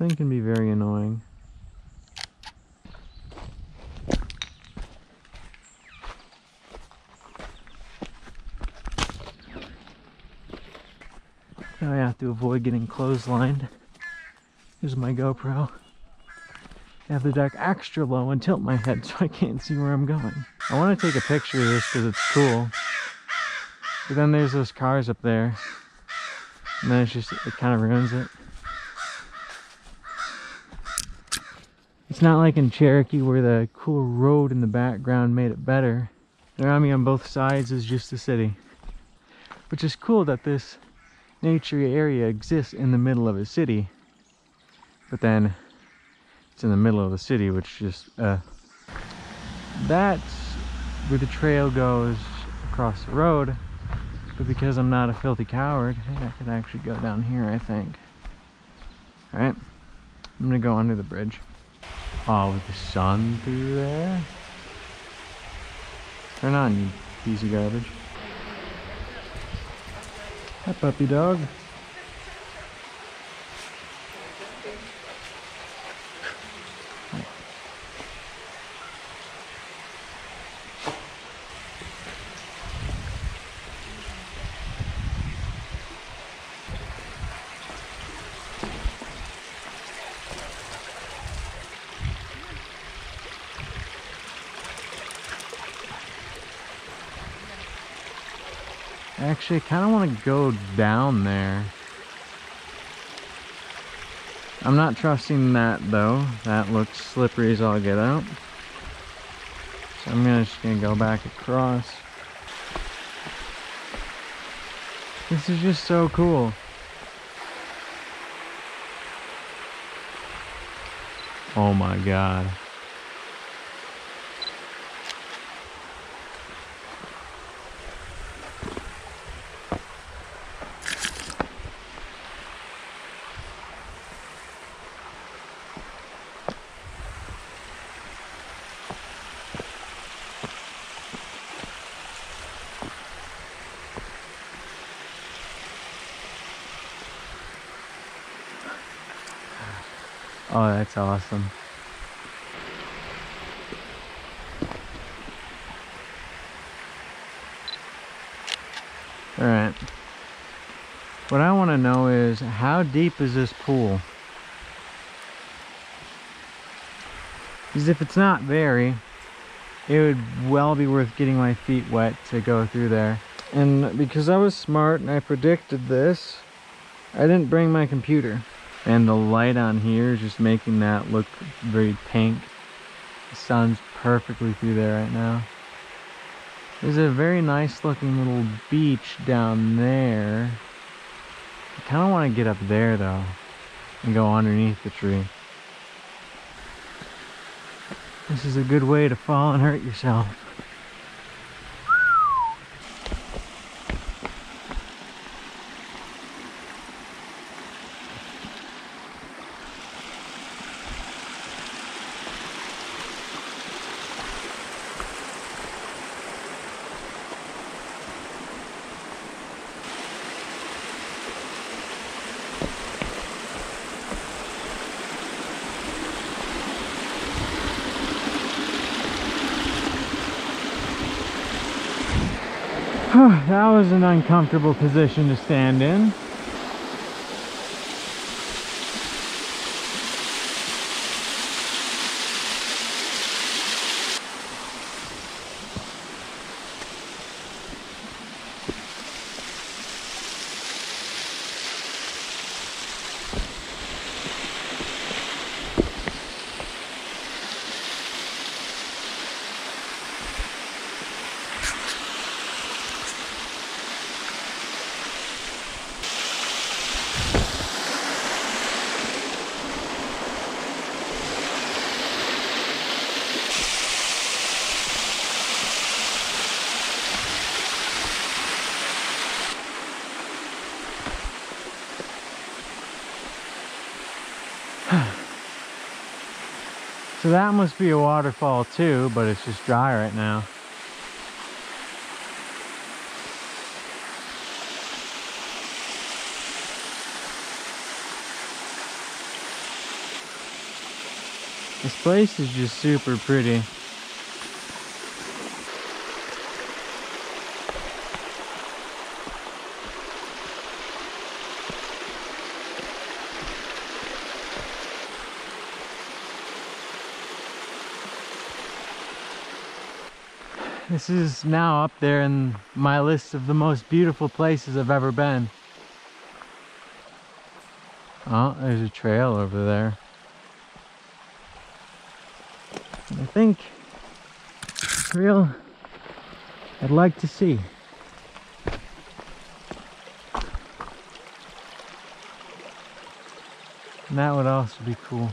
thing can be very annoying. Now I have to avoid getting clotheslined. Here's my GoPro. I have the deck extra low and tilt my head so I can't see where I'm going. I want to take a picture of this because it's cool. But then there's those cars up there. And then it's just, it kind of ruins it. It's not like in Cherokee where the cool road in the background made it better. Around me on both sides is just the city. Which is cool that this nature area exists in the middle of a city. But then it's in the middle of the city, which just, that's where the trail goes across the road. But because I'm not a filthy coward, I could actually go down here, I think. Alright, I'm gonna go under the bridge. Oh, with the sun through there? Turn on, you piece of garbage. Hi, puppy dog. Actually, I kind of want to go down there. I'm not trusting that though. That looks slippery as all get out. So I'm just gonna go back across. This is just so cool. Oh my god. Oh, that's awesome. Alright. What I want to know is, how deep is this pool? Because if it's not very, it would well be worth getting my feet wet to go through there. And because I was smart and I predicted this, I didn't bring my computer. And the light on here is just making that look very pink. The sun's perfectly through there right now. There's a very nice looking little beach down there. I kind of want to get up there though and go underneath the tree. This is a good way to fall and hurt yourself. That was an uncomfortable position to stand in. So that must be a waterfall too, but it's just dry right now. This place is just super pretty. This is now up there in my list of the most beautiful places I've ever been. Oh, there's a trail over there. I think the trail I'd like to see. And that would also be cool.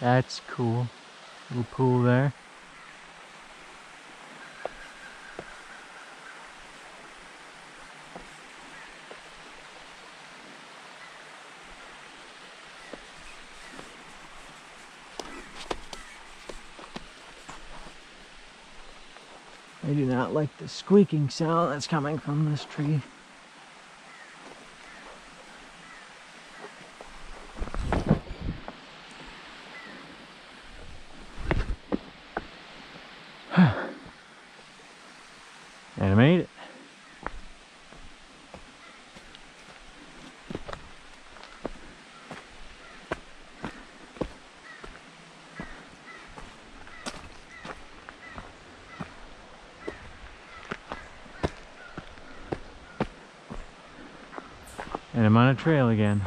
That's cool. Little pool there. I do not like the squeaking sound that's coming from this tree. And I made it. And I'm on a trail again.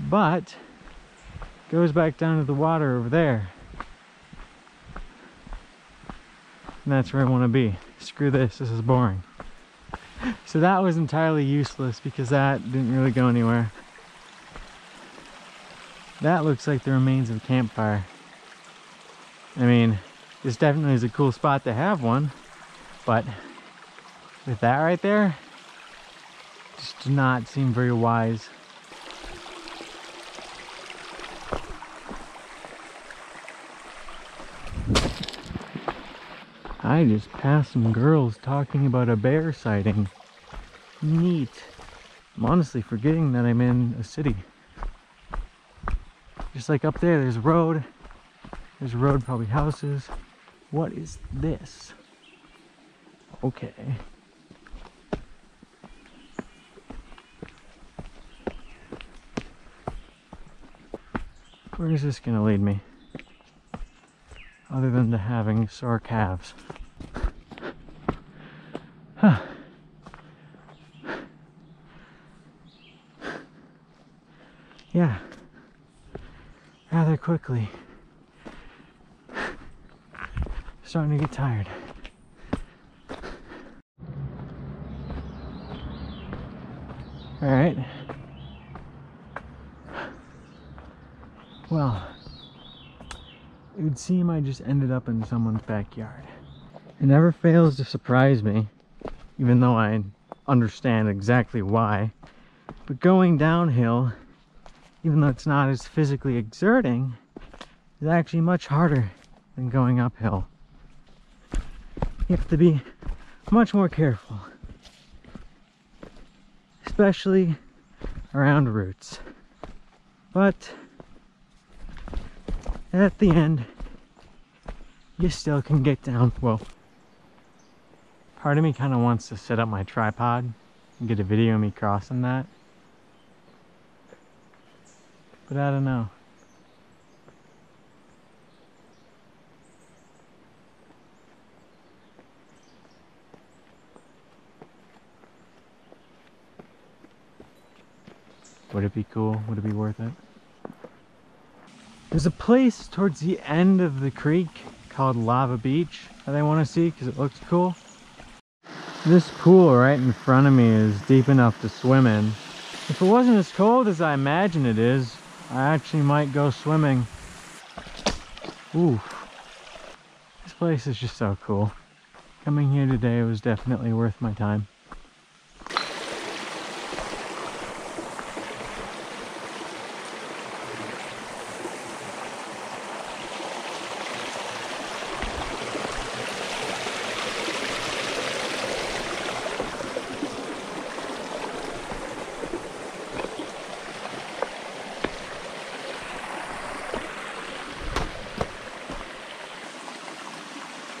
But goes back down to the water over there. And that's where I want to be. Screw this, this is boring. So that was entirely useless because that didn't really go anywhere. That looks like the remains of a campfire. I mean, this definitely is a cool spot to have one, but with that right there, just did not seem very wise. I just passed some girls talking about a bear sighting. Neat. I'm honestly forgetting that I'm in a city. Just like up there, there's a road. There's a road, probably houses. What is this? Okay. Where is this gonna lead me? Other than to having sore calves. Huh. Yeah. Rather quickly. Starting to get tired. Alright. Well, it would seem I just ended up in someone's backyard. It never fails to surprise me, even though I understand exactly why. But going downhill, even though it's not as physically exerting, is actually much harder than going uphill. You have to be much more careful, especially around roots. But at the end, you still can get down. Well, part of me kind of wants to set up my tripod and get a video of me crossing that. But I don't know. Would it be cool? Would it be worth it? There's a place towards the end of the creek called Lava Beach that I want to see because it looks cool. This pool right in front of me is deep enough to swim in. If it wasn't as cold as I imagine it is, I actually might go swimming. Ooh. This place is just so cool. Coming here today was definitely worth my time.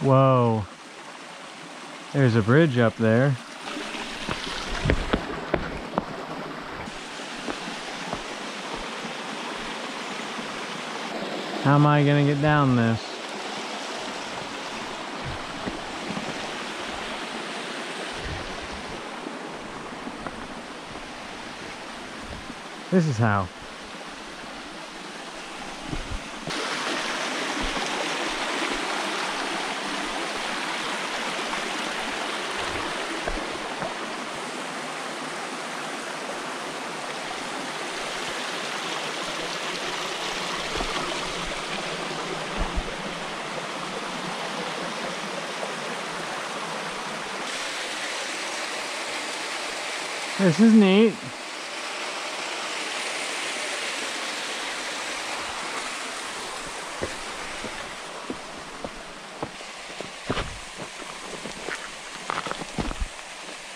Whoa. There's a bridge up there. How am I gonna get down this? This is how. This is neat.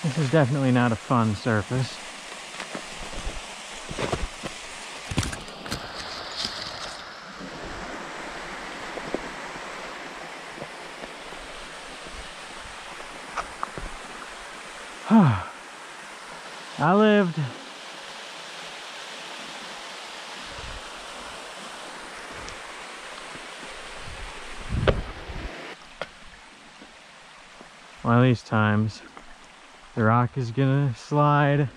This is definitely not a fun surface. I lived. One of these times, the rock is gonna slide.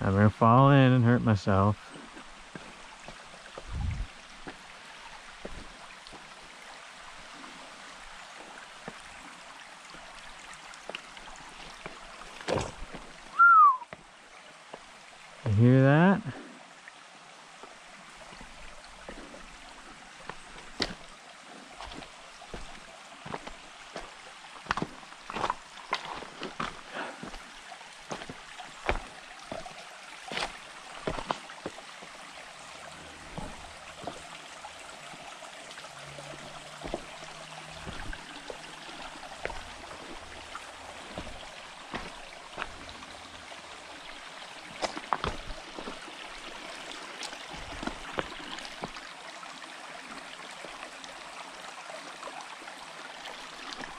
I'm gonna fall in and hurt myself. Hear that?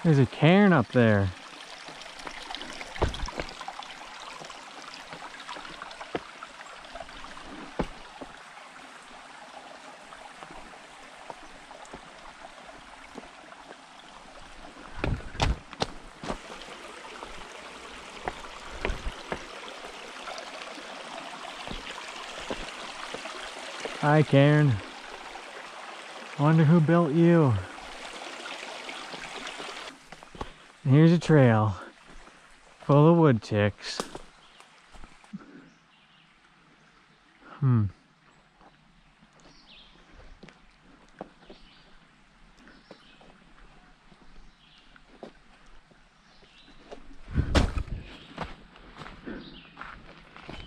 There's a cairn up there. Hi, cairn. Wonder who built you. Here's a trail full of wood ticks.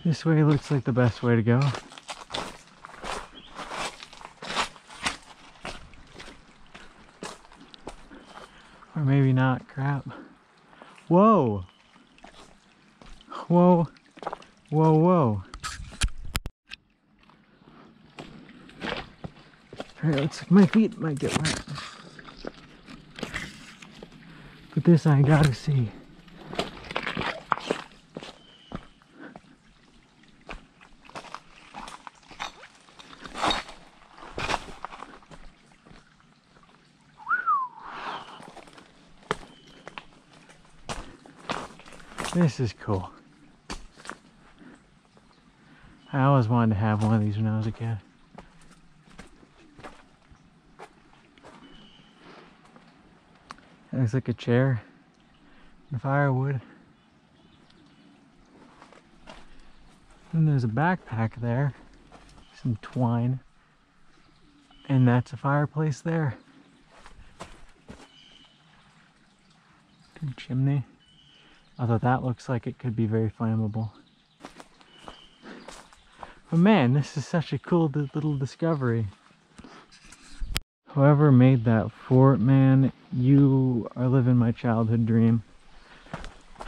This way looks like the best way to go. Or maybe not, crap. Whoa! Whoa, whoa, whoa. Alright, looks like my feet might get wet. But this I gotta see. This is cool. I always wanted to have one of these when I was a kid. It looks like a chair and firewood. And there's a backpack there, some twine, and that's a fireplace there. And chimney. Although that looks like it could be very flammable. But man, this is such a cool little discovery. Whoever made that fort, man, you are living my childhood dream.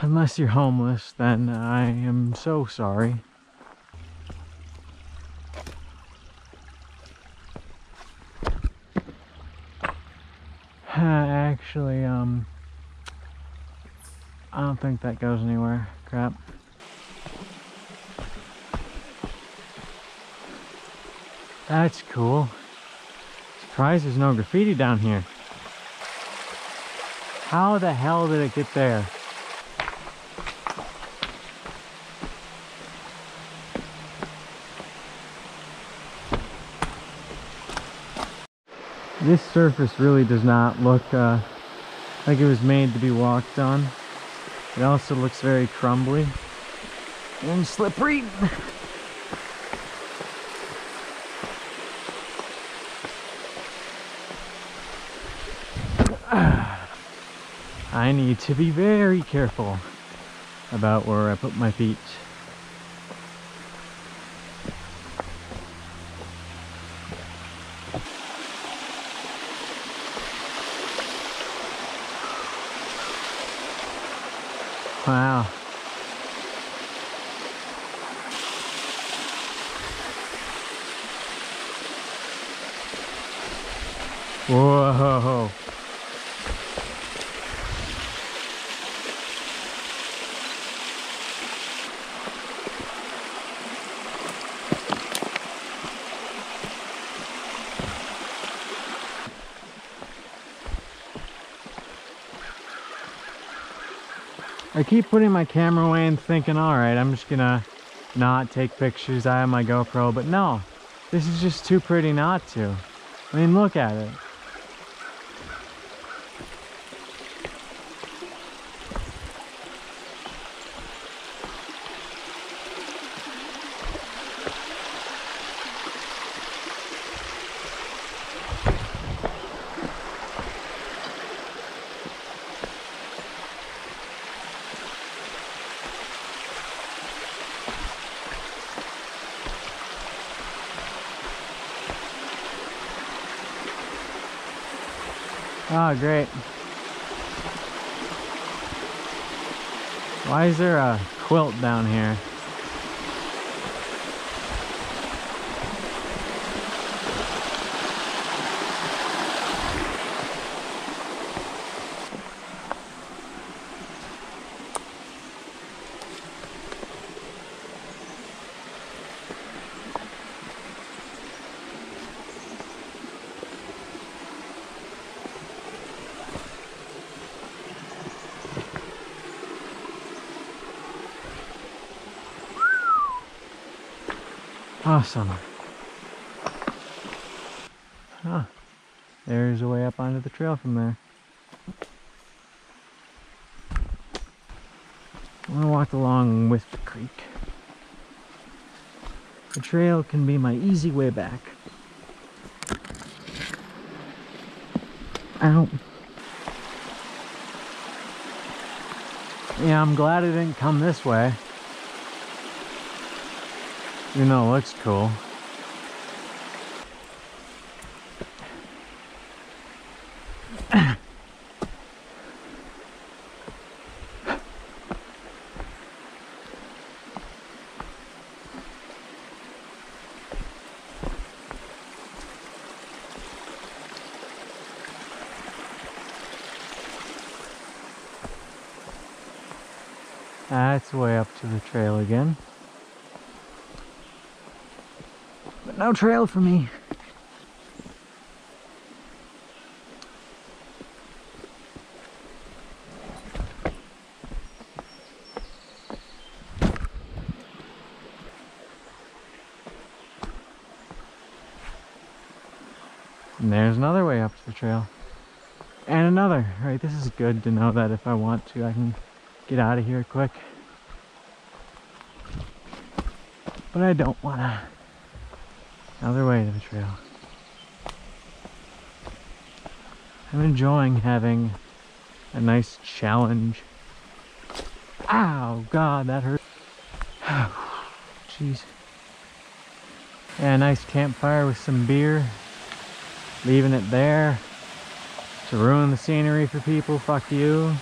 Unless you're homeless, then I am so sorry. Actually, I don't think that goes anywhere. Crap. That's cool. Surprised there's no graffiti down here. How the hell did it get there? This surface really does not look like it was made to be walked on. It also looks very crumbly and slippery. I need to be very careful about where I put my feet. Wow. Whoa. I keep putting my camera away and thinking, alright, I'm just gonna not take pictures, I have my GoPro, but no. This is just too pretty not to. I mean, look at it. Oh, great. Why is there a quilt down here? Awesome. Huh. There's a way up onto the trail from there. I'm gonna walk along with the creek. The trail can be my easy way back. Ow. Yeah, I'm glad it didn't come this way. You know, it looks cool. That's way up to the trail again. No trail for me. And there's another way up to the trail. And another. Right, this is good to know that if I want to, I can get out of here quick. But I don't want to. Another way to the trail. I'm enjoying having a nice challenge. Ow, God, that hurt. Jeez. Yeah, a nice campfire with some beer. Leaving it there to ruin the scenery for people. Fuck you.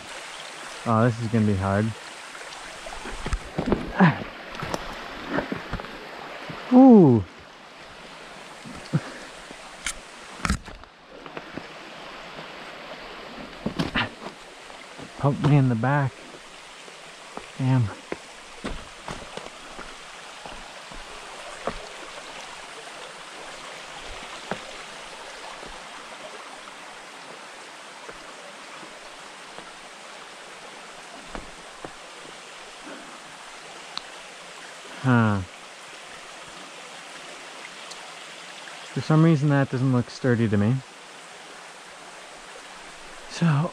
Oh, this is gonna be hard. Ooh. pump me in the back. Damn. Huh. For some reason that doesn't look sturdy to me. So huh.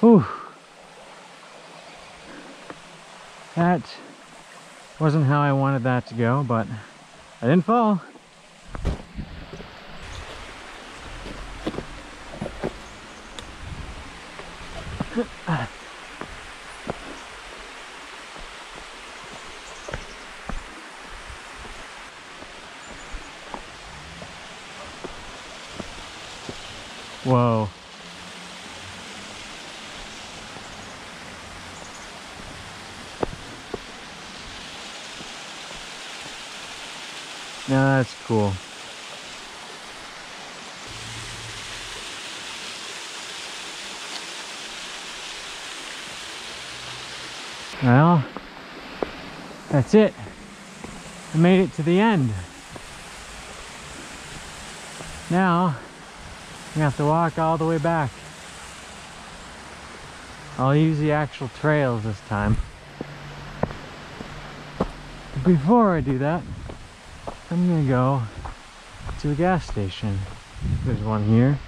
Whew. That wasn't how I wanted that to go, but I didn't fall. Whoa. Now that's cool. Well, that's it. I made it to the end. Now, we have to walk all the way back. I'll use the actual trails this time. Before I do that, I'm gonna go to a gas station. There's one here,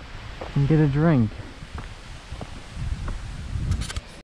and get a drink.